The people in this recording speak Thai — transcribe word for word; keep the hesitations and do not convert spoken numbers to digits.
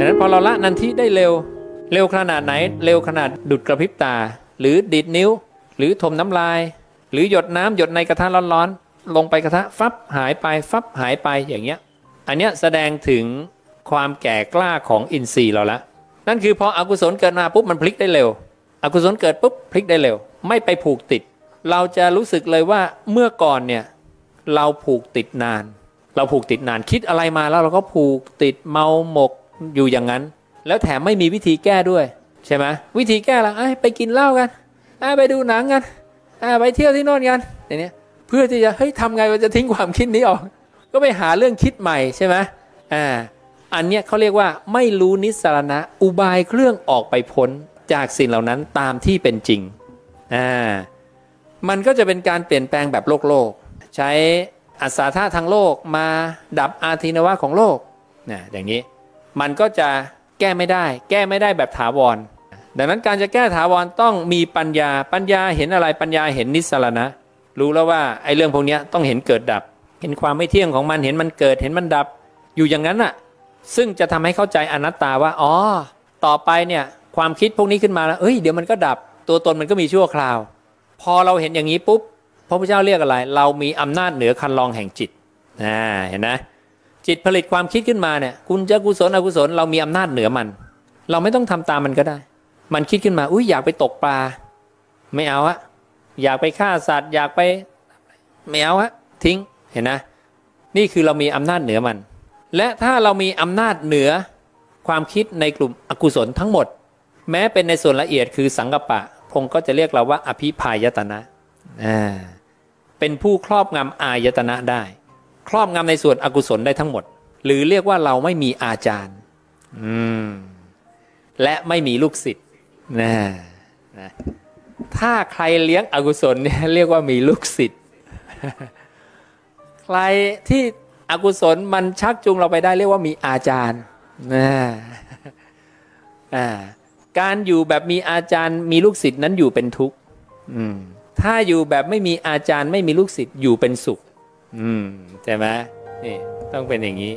ดังนั้นพอเราละนันทิได้เร็วเร็วขนาดไหนเร็วขนาดดุดกระพริบตาหรือดิดนิ้วหรือถมน้ำลายหรือหยดน้ำหยดในกระทะร้อนๆลงไปกระทะฟับหายไปฟับหายไปอย่างเงี้ยอันเนี้ยแสดงถึงความแก่กล้าของอินทรีย์เราละนั่นคือพออกุศลเกิดมาปุ๊บมันพลิกได้เร็วอกุศลเกิดปุ๊บพลิกได้เร็วไม่ไปผูกติดเราจะรู้สึกเลยว่าเมื่อก่อนเนี่ยเราผูกติดนานเราผูกติดนานคิดอะไรมาแล้วเราก็ผูกติดเมาหมกอยู่อย่างนั้นแล้วแถมไม่มีวิธีแก้ด้วยใช่ไหมวิธีแก้เราไปกินเหล้ากันไปดูหนังกันไปเที่ยวที่โน่นกันอย่างนี้เพื่อที่จะเฮ้ยทำไงเราจะทิ้งความคิดนี้ออกก็ไปหาเรื่องคิดใหม่ใช่ไหมอ่าอันเนี้ยเขาเรียกว่าไม่รู้นิสรณะอุบายเครื่องออกไปพ้นจากสิ่งเหล่านั้นตามที่เป็นจริงอ่ามันก็จะเป็นการเปลี่ยนแปลงแบบโลกโลกใช้อัศธาทางโลกมาดับอาทินวะของโลกนะอย่างนี้มันก็จะแก้ไม่ได้แก้ไม่ได้แบบถาวรดังนั้นการจะแก้ถาวรต้องมีปัญญาปัญญาเห็นอะไรปัญญาเห็นนิสรณะรู้แล้วว่าไอ้เรื่องพวกนี้ต้องเห็นเกิดดับเห็นความไม่เที่ยงของมันเห็นมันเกิดเห็นมันดับอยู่อย่างนั้นน่ะซึ่งจะทำให้เข้าใจอนัตตาว่าอ๋อต่อไปเนี่ยความคิดพวกนี้ขึ้นมาแล้วเอ้ยเดี๋ยวมันก็ดับตัวตนมันก็มีชั่วคราวพอเราเห็นอย่างนี้ปุ๊บพระพุทธเจ้าเรียกอะไรเรามีอำนาจเหนือคันลองแห่งจิตนะเห็นนะจิตผลิตความคิดขึ้นมาเนี่ยคุณจะกุศลอกุศลเรามีอำนาจเหนือมันเราไม่ต้องทำตามมันก็ได้มันคิดขึ้นมาอุ้ยอยากไปตกปลาไม่เอาอะอยากไปฆ่าสัตว์อยากไปไม่เอาอะทิ้งเห็นนะนี่คือเรามีอำนาจเหนือมันและถ้าเรามีอำนาจเหนือความคิดในกลุ่มอกุศลทั้งหมดแม้เป็นในส่วนละเอียดคือสังกัปปะพงก็จะเรียกเราว่าอภิพายตนะเป็นผู้ครอบงำอายตนะได้ครอบงำในส่วนอกุศลได้ทั้งหมดหรือเรียกว่าเราไม่มีอาจารย์อืมและไม่มีลูกศิษย์นะนะถ้าใครเลี้ยงอกุศลเนี่ยเรียกว่ามีลูกศิษย์ใครที่อกุศลมันชักจูงเราไปได้เรียกว่ามีอาจารย์นะอ่าการอยู่แบบมีอาจารย์มีลูกศิษย์นั้นอยู่เป็นทุกข์ถ้าอยู่แบบไม่มีอาจารย์ไม่มีลูกศิษย์อยู่เป็นสุขใช่ไหมนี่ต้องเป็นอย่างนี้